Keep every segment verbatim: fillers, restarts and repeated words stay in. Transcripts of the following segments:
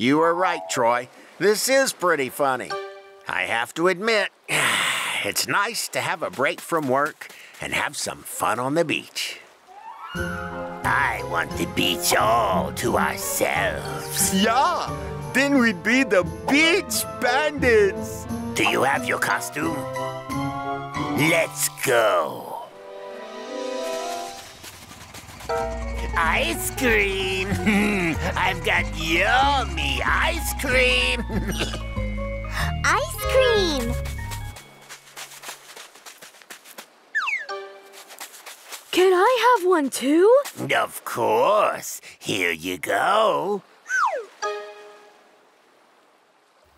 You are right, Troy. This is pretty funny. I have to admit, it's nice to have a break from work and have some fun on the beach. I want the beach all to ourselves. Yeah, then we'd be the beach bandits. Do you have your costume? Let's go. Ice cream. I've got yummy ice cream. Ice cream. Can I have one too? Of course. Here you go.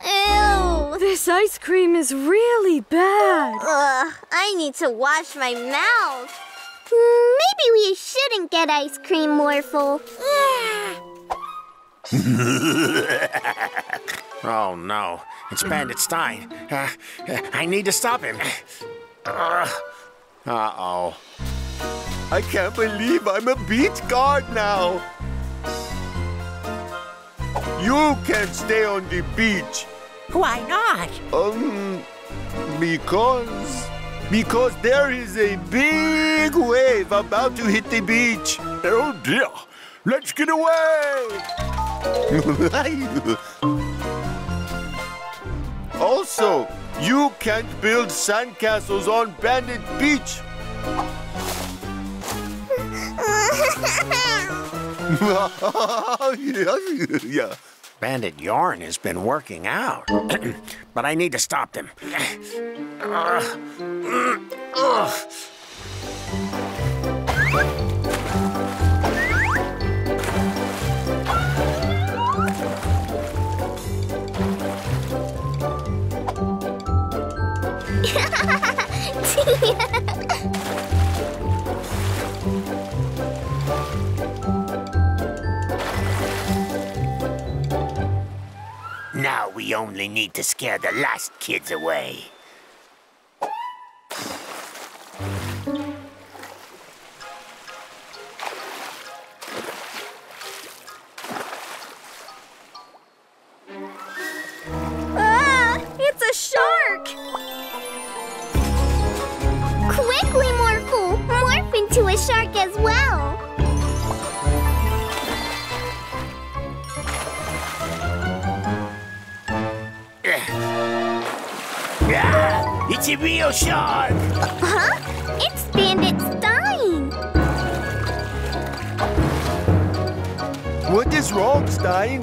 Ew! This ice cream is really bad. Ugh, I need to wash my mouth. Maybe we shouldn't get ice cream, Morphle. Oh, no. It's Bandit Stein. Uh, I need to stop him. Uh-oh. I can't believe I'm a beach guard now. You can't stay on the beach. Why not? Um, because... Because there is a big wave about to hit the beach. Oh dear, let's get away! Also, you can't build sandcastles on Bandit Beach. Yeah. Bandit Yarn has been working out, but I need to stop them. Uh, uh, Now we only need to scare the last kids away. Ah, it's a shark! Quickly, Morphle! Morph into a shark as well! Ah, it's a real shark! Huh? It's Bandit Stein! What is wrong, Stein?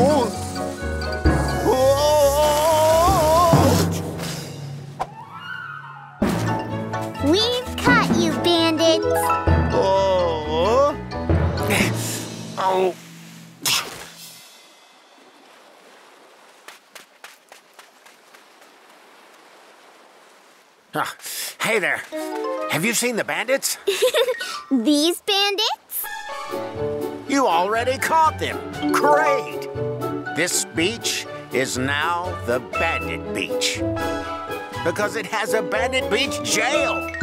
Oh! Oh! We've caught you, bandits! Oh! Oh! Oh, hey there. Have you seen the bandits? These bandits? You already caught them. Great. This beach is now the Bandit Beach because it has a Bandit Beach jail.